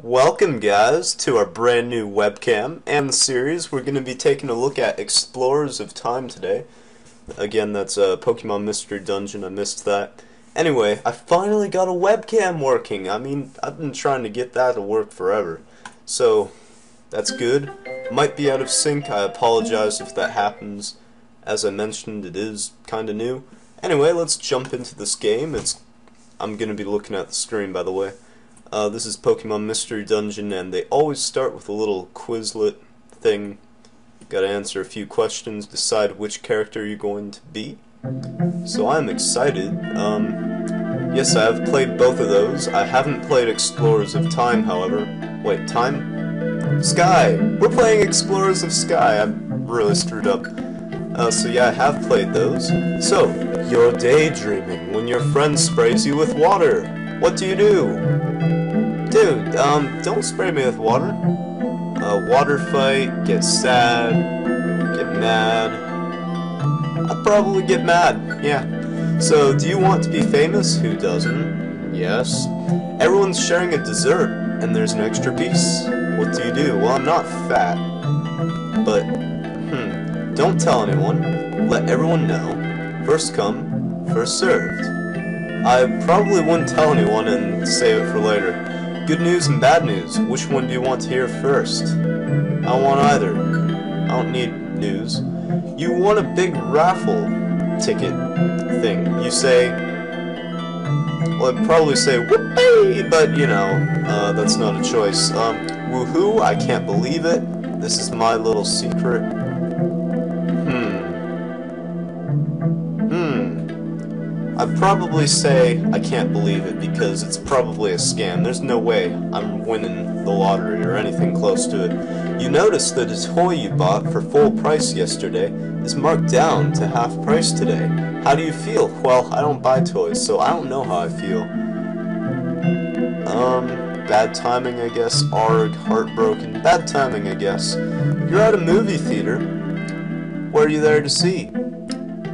Welcome guys to our brand new webcam and the series. We're going to be taking a look at Explorers of Time today. Again, that's Pokemon Mystery Dungeon, I missed that. Anyway, I finally got a webcam working. I mean, I've been trying to get that to work forever. So, that's good. Might be out of sync, I apologize if that happens. As I mentioned, it is kinda new. Anyway, let's jump into this game. I'm going to be looking at the screen, by the way. This is Pokemon Mystery Dungeon, and they always start with a little Quizlet thing. Gotta answer a few questions, decide which character you're going to be. So I'm excited. Yes, I have played both of those. I haven't played Explorers of Time, however. Wait, Time? Sky! We're playing Explorers of Sky! I'm really screwed up. So yeah, I have played those. So, you're daydreaming when your friend sprays you with water. What do you do? Dude, don't spray me with water. Water fight, get sad, get mad. I'd probably get mad, yeah. So, do you want to be famous? Who doesn't? Yes. Everyone's sharing a dessert, and there's an extra piece. What do you do? Well, I'm not fat. But, don't tell anyone. Let everyone know. First come, first served. I probably wouldn't tell anyone and save it for later. Good news and bad news. Which one do you want to hear first? I don't want either. I don't need news. You won a big raffle ticket thing. You say... Well, I'd probably say, whoopee! But, you know, that's not a choice. Woohoo, I can't believe it. This is my little secret. I'd probably say I can't believe it because it's probably a scam. There's no way I'm winning the lottery or anything close to it. You notice that a toy you bought for full price yesterday is marked down to half price today. How do you feel? Well, I don't buy toys, so I don't know how I feel. Bad timing, I guess. Arg, heartbroken. Bad timing, I guess. You're at a movie theater. What are you there to see?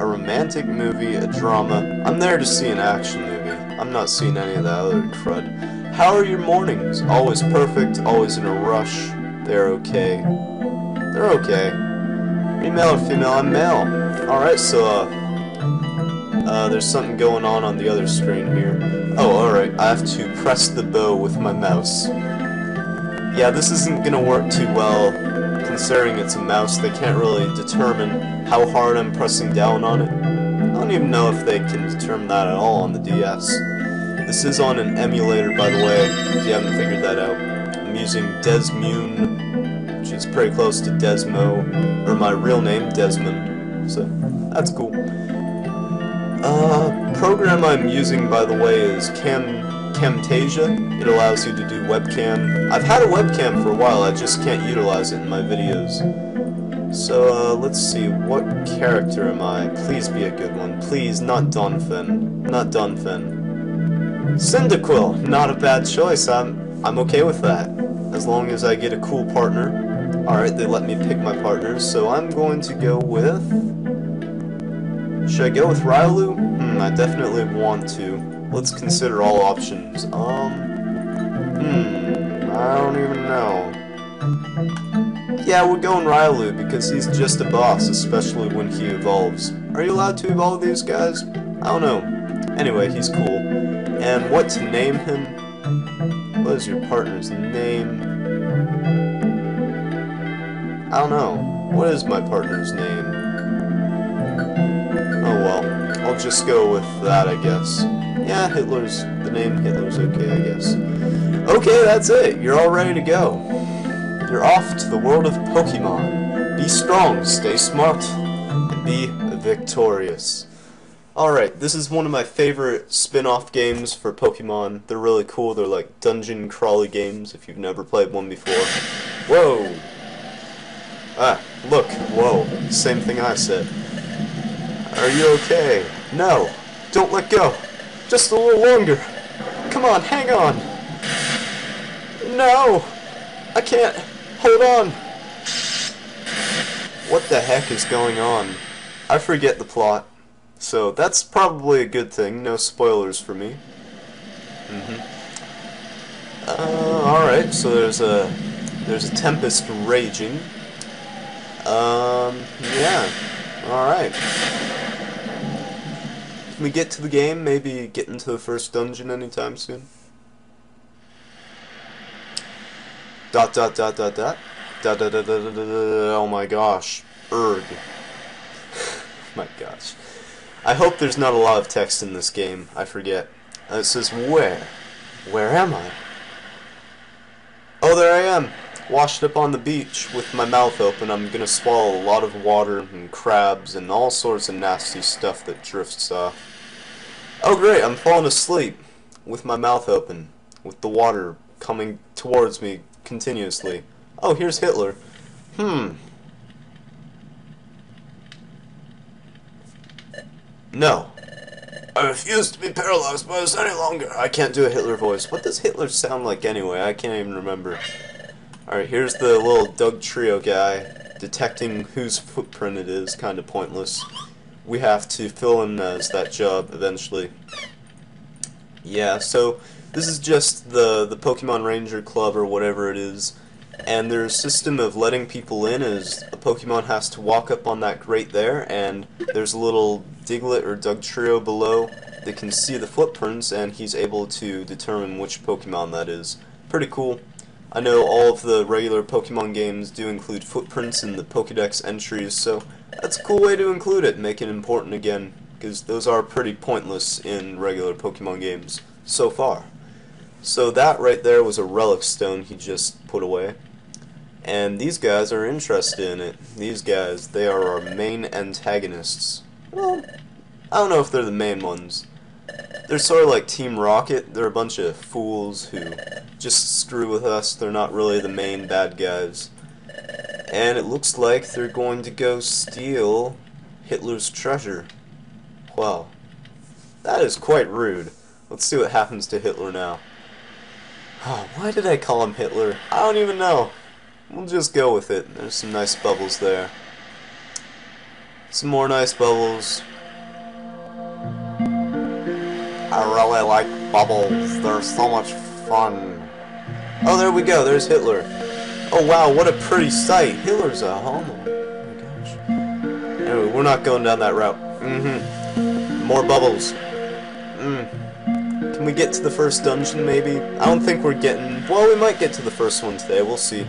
A romantic movie, a drama. I'm there to see an action movie. I'm not seeing any of that other crud. How are your mornings? Always perfect, always in a rush. They're okay. They're okay. Are you male or female? I'm male. Alright, so, there's something going on the other screen here. Oh, alright. I have to press the bow with my mouse. Yeah, this isn't gonna work too well. Considering it's a mouse, they can't really determine how hard I'm pressing down on it. I don't even know if they can determine that at all on the DS. This is on an emulator, by the way, if you haven't figured that out. I'm using Desmume, which is pretty close to Desmo, or my real name, Desmond. So, that's cool. Program I'm using, by the way, is Camtasia. It allows you to do webcam. I've had a webcam for a while, I just can't utilize it in my videos. So, let's see, what character am I? Please be a good one. Please, not Donphin. Not Donphin. Cyndaquil! Not a bad choice, I'm okay with that. As long as I get a cool partner. Alright, they let me pick my partners, so I'm going to go with... Should I go with Riolu? I definitely want to. Let's consider all options. I don't even know. Yeah, we're going Riolu because he's just a boss, especially when he evolves. Are you allowed to evolve these guys? I don't know. Anyway, he's cool. And what to name him? What is your partner's name? I don't know. What is my partner's name? Oh well. I'll just go with that, I guess. Yeah, the name Hitler's okay, I guess. Okay, that's it. You're all ready to go. You're off to the world of Pokemon. Be strong, stay smart, and be victorious. Alright, this is one of my favorite spin-off games for Pokemon. They're really cool. They're like dungeon crawly games if you've never played one before. Whoa! Ah, look, whoa. Same thing I said. Are you okay? No! Don't let go! Just a little longer. Come on, hang on. No! I can't. Hold on. What the heck is going on? I forget the plot. So that's probably a good thing. No spoilers for me. Alright. Alright, so there's a tempest raging. Yeah. Alright. Can we get to the game? Maybe get into the first dungeon anytime soon? Oh my gosh. Erg. My gosh. I hope there's not a lot of text in this game. I forget. It says, where? Where am I? Oh, there I am. Washed up on the beach with my mouth open. I'm gonna swallow a lot of water and crabs and all sorts of nasty stuff that drifts off. Oh great, I'm falling asleep with my mouth open, with the water coming towards me continuously. Oh, here's Hitler. No. I refuse to be paralyzed by this any longer. I can't do a Hitler voice. What does Hitler sound like anyway? I can't even remember. Alright, here's the little Dugtrio guy. Detecting whose footprint it is, kind of pointless. We have to fill in as that job eventually. Yeah, so this is just the Pokemon Ranger Club or whatever it is. And their system of letting people in is a Pokemon has to walk up on that grate there, and there's a little Diglett or Dugtrio below that can see the footprints, and he's able to determine which Pokemon that is. Pretty cool. I know all of the regular Pokemon games do include footprints in the Pokedex entries, so that's a cool way to include it, make it important again, because those are pretty pointless in regular Pokemon games so far. So that right there was a Relic Stone he just put away. And these guys are interested in it. These guys, they are our main antagonists. Well, I don't know if they're the main ones. They're sort of like Team Rocket. They're a bunch of fools who just screw with us. They're not really the main bad guys. And it looks like they're going to go steal Hitler's treasure. Wow. That is quite rude. Let's see what happens to Hitler now. Oh, why did I call him Hitler? I don't even know. We'll just go with it. There's some nice bubbles there. Some more nice bubbles. I really like bubbles. They're so much fun. Oh, there we go. There's Hitler. Oh, wow. What a pretty sight. Hitler's a homo. Oh, my gosh. Anyway, we're not going down that route. More bubbles. Can we get to the first dungeon, maybe? I don't think we're getting... Well, we might get to the first one today. We'll see.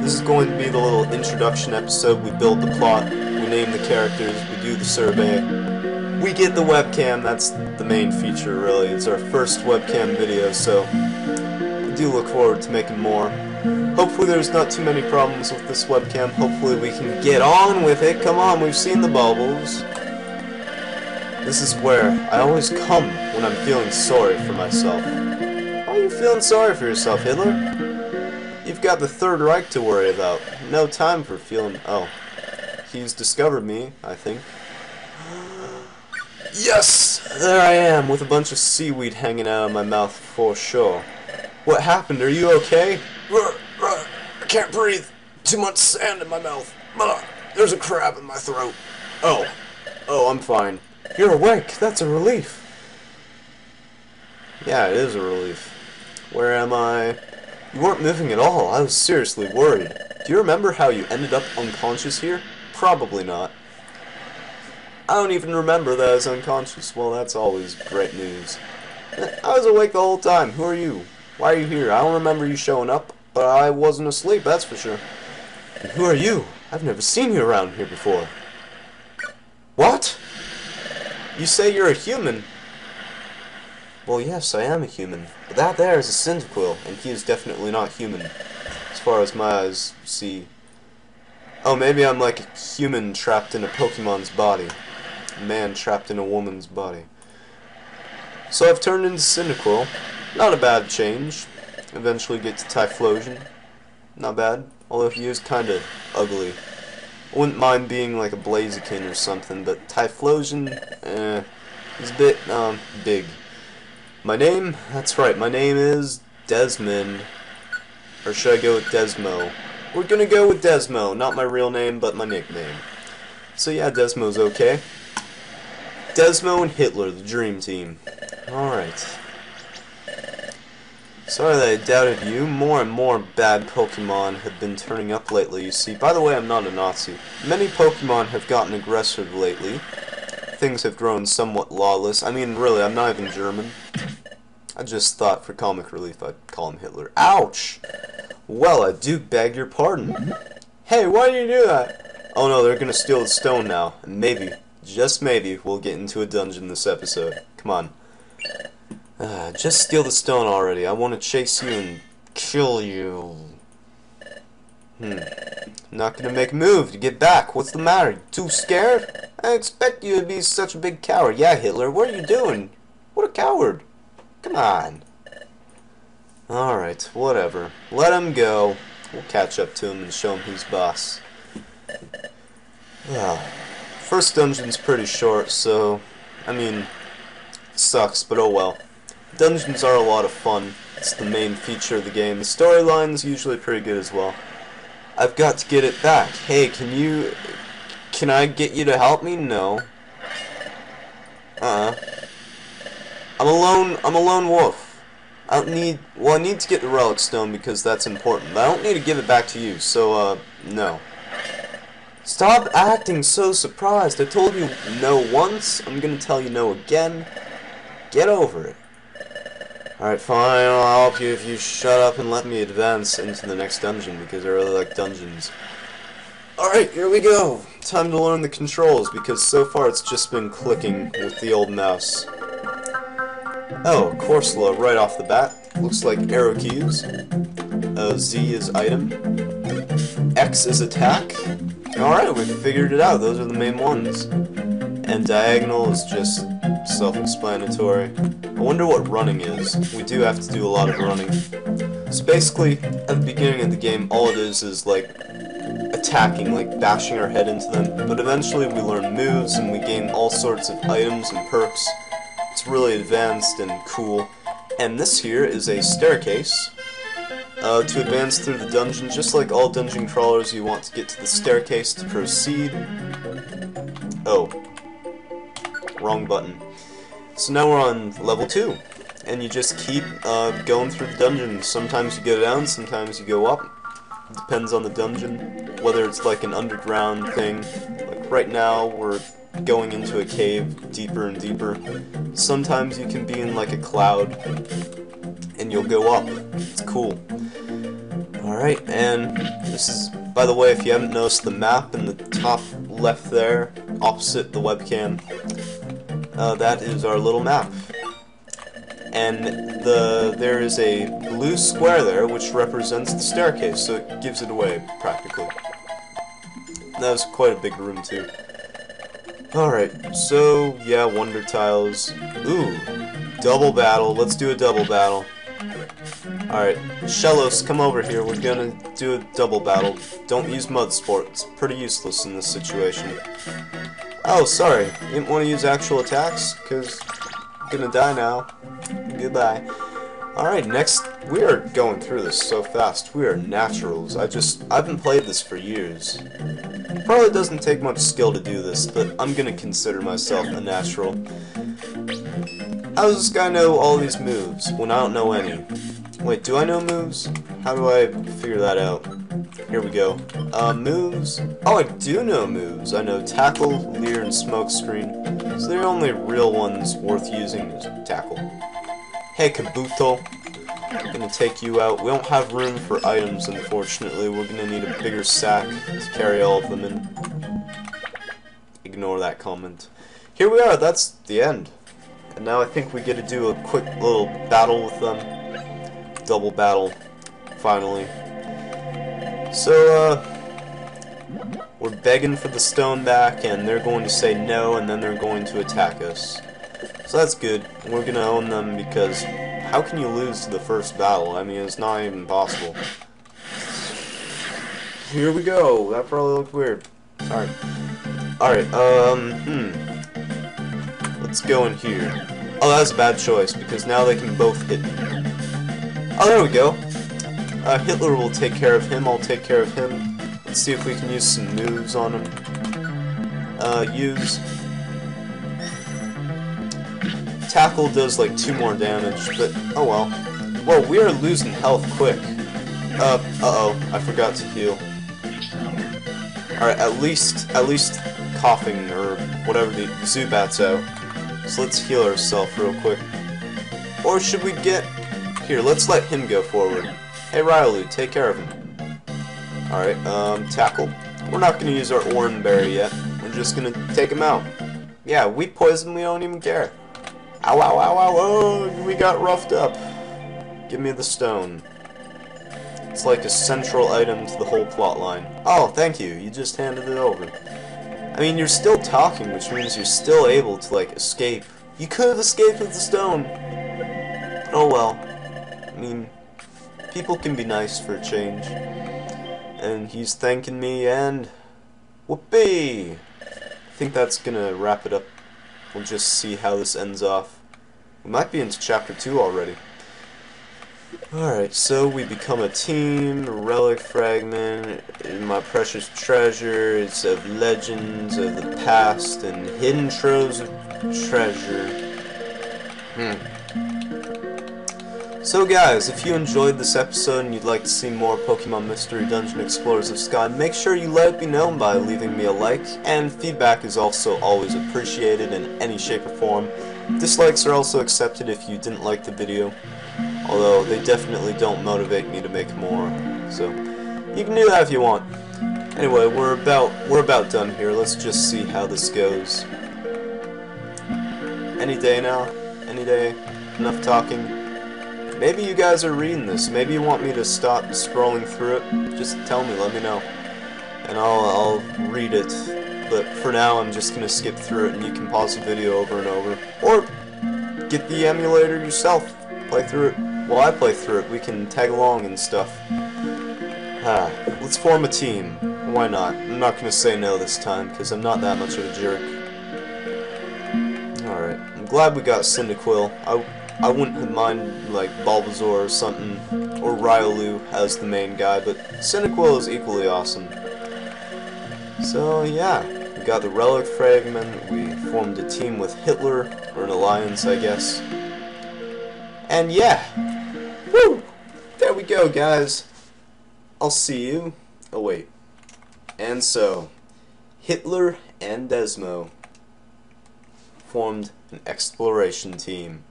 This is going to be the little introduction episode. We build the plot, we name the characters, we do the survey. We get the webcam. That's the main feature, really. It's our first webcam video, so... I do look forward to making more. Hopefully there's not too many problems with this webcam. Hopefully we can get on with it. Come on, we've seen the bubbles. This is where I always come when I'm feeling sorry for myself. Why are you feeling sorry for yourself, Hitler? You've got the Third Reich to worry about. No time for feeling... Oh. He's discovered me, I think. Yes! There I am, with a bunch of seaweed hanging out of my mouth for sure. What happened? Are you okay? I can't breathe. Too much sand in my mouth. There's a crab in my throat. Oh. Oh, I'm fine. You're awake. That's a relief. Yeah, it is a relief. Where am I? You weren't moving at all. I was seriously worried. Do you remember how you ended up unconscious here? Probably not. I don't even remember that I was unconscious. Well, that's always great news. I was awake the whole time. Who are you? Why are you here? I don't remember you showing up, but I wasn't asleep, that's for sure. And who are you? I've never seen you around here before. What? You say you're a human. Well, yes, I am a human. But that there is a Cyndaquil, and he is definitely not human, as far as my eyes see. Oh, maybe I'm like a human trapped in a Pokemon's body. A man trapped in a woman's body. So I've turned into Cyndaquil. Not a bad change. Eventually get to Typhlosion. Not bad. Although he is kind of ugly. I wouldn't mind being like a Blaziken or something, but Typhlosion, is a bit, big. My name? That's right, my name is Desmond. Or should I go with Desmo? We're gonna go with Desmo, not my real name, but my nickname. So yeah, Desmo's okay. Desmo and Hitler, the dream team. Alright. Sorry that I doubted you. More and more bad Pokemon have been turning up lately, you see. By the way, I'm not a Nazi. Many Pokemon have gotten aggressive lately. Things have grown somewhat lawless. I mean, really, I'm not even German. I just thought for comic relief I'd call him Hitler. Ouch! Well, I do beg your pardon. Hey, why did you do that? Oh no, they're gonna steal the stone now. And maybe, just maybe, we'll get into a dungeon this episode. Come on. Just steal the stone already. I want to chase you and kill you. Not gonna make a move to get back. What's the matter? Too scared? I expect you to be such a big coward. Yeah, Hitler, what are you doing? What a coward. Come on. Alright, whatever. Let him go. We'll catch up to him and show him who's boss. First dungeon's pretty short, so... I mean... sucks, but oh well. Dungeons are a lot of fun. It's the main feature of the game. The storyline's usually pretty good as well. I've got to get it back. Hey, can I get you to help me? No. I'm a lone wolf. I don't need... well, I need to get the Relic Stone because that's important. But I don't need to give it back to you, so, no. Stop acting so surprised. I told you no once. I'm gonna tell you no again. Get over it. Alright, fine, I'll help you if you shut up and let me advance into the next dungeon, because I really like dungeons. Alright, here we go! Time to learn the controls, because so far it's just been clicking with the old mouse. Oh, Corsola right off the bat. Looks like arrow keys. Z is item. X is attack. Alright, we figured it out. Those are the main ones. And diagonal is just self-explanatory. I wonder what running is. We do have to do a lot of running. So basically, at the beginning of the game, all it is like attacking, like bashing our head into them. But eventually we learn moves and we gain all sorts of items and perks. It's really advanced and cool. And this here is a staircase. To advance through the dungeon, just like all dungeon crawlers, you want to get to the staircase to proceed. Oh. Wrong button. So now we're on level 2, and you just keep going through the dungeon. Sometimes you go down, sometimes you go up. It depends on the dungeon, whether it's like an underground thing. Like right now, we're going into a cave deeper and deeper. Sometimes you can be in like a cloud, and you'll go up. It's cool. Alright, and this is, by the way, if you haven't noticed the map in the top left there, opposite the webcam, that is our little map. And there is a blue square there which represents the staircase, so it gives it away, practically. That was quite a big room, too. Alright, so, yeah, Wonder Tiles. Ooh, double battle. Let's do a double battle. Alright, Shellos, come over here. We're gonna do a double battle. Don't use Mud Sport. It's pretty useless in this situation. Oh, sorry. You didn't want to use actual attacks? Because I'm gonna die now. Goodbye. Alright, next... we are going through this so fast. We are naturals. I haven't played this for years. Probably doesn't take much skill to do this, but I'm gonna consider myself a natural. How does this guy know all these moves when I don't know any? Wait, do I know moves? How do I figure that out? Here we go. Moves. Oh, I do know moves. I know Tackle, Leer, and Smokescreen. So the only real ones worth using is Tackle. Hey, Kabuto. I'm gonna take you out. We don't have room for items, unfortunately. We're gonna need a bigger sack to carry all of them in. Ignore that comment. Here we are. That's the end. And now I think we get to do a quick little battle with them. Double battle. Finally. So, we're begging for the stone back, and they're going to say no, and then they're going to attack us. So that's good. We're going to own them, because how can you lose to the first battle? I mean, it's not even possible. Here we go. That probably looked weird. Sorry. Alright, let's go in here. Oh, that was a bad choice, because now they can both hit me. Oh, there we go. Hitler will take care of him, I'll take care of him. Let's see if we can use some moves on him. Use... Tackle does like 2 more damage, but oh well. Whoa, we are losing health quick. Uh-oh, I forgot to heal. Alright, at least coughing or whatever the Zubat's out. So let's heal ourselves real quick. Or should we get... Here, let's let him go forward. Hey, Riolu, take care of him. Alright, tackle. We're not going to use our Oran Berry yet. We're just going to take him out. Yeah, we poison, we don't even care. Ow, ow, ow, ow, oh, we got roughed up. Give me the stone. It's like a central item to the whole plot line. Oh, thank you, you just handed it over. I mean, you're still talking, which means you're still able to, like, escape. You could have escaped with the stone. But oh well. I mean, people can be nice for a change. And he's thanking me, and... Whoopee! I think that's gonna wrap it up. We'll just see how this ends off. We might be into Chapter 2 already. Alright, so we become a team, Relic Fragment, my precious treasures of legends of the past, and hidden troves of treasure. So guys, if you enjoyed this episode and you'd like to see more Pokemon Mystery Dungeon Explorers of Sky, make sure you let it be known by leaving me a like, and feedback is also always appreciated in any shape or form. Dislikes are also accepted if you didn't like the video, although they definitely don't motivate me to make more, so you can do that if you want. Anyway, we're about done here. Let's just see how this goes. Any day now, any day, enough talking. Maybe you guys are reading this. Maybe you want me to stop scrolling through it. Just tell me, let me know. And I'll read it. But for now, I'm just going to skip through it, and you can pause the video over and over. Or get the emulator yourself. Play through it. While I play through it, we can tag along and stuff. Ah, let's form a team. Why not? I'm not going to say no this time, because I'm not that much of a jerk. Alright. I'm glad we got Cyndaquil. I wouldn't have minded, like, Bulbasaur or something, or Riolu as the main guy, but Cyndaquil is equally awesome. So, yeah, we got the Relic Fragment, we formed a team with Hitler, or an alliance, I guess. And, yeah! Woo! There we go, guys! I'll see you. Oh, wait. And so, Hitler and Desmo formed an exploration team.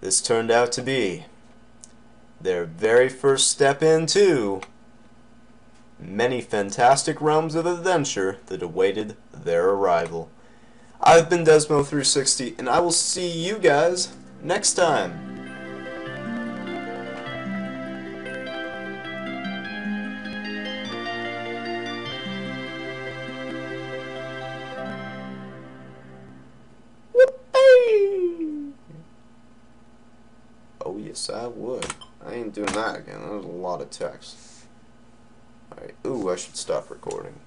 This turned out to be their very first step into many fantastic realms of adventure that awaited their arrival. I've been Desmo360, and I will see you guys next time. Yes, I would. I ain't doing that again. That was a lot of text. Alright. Ooh, I should stop recording.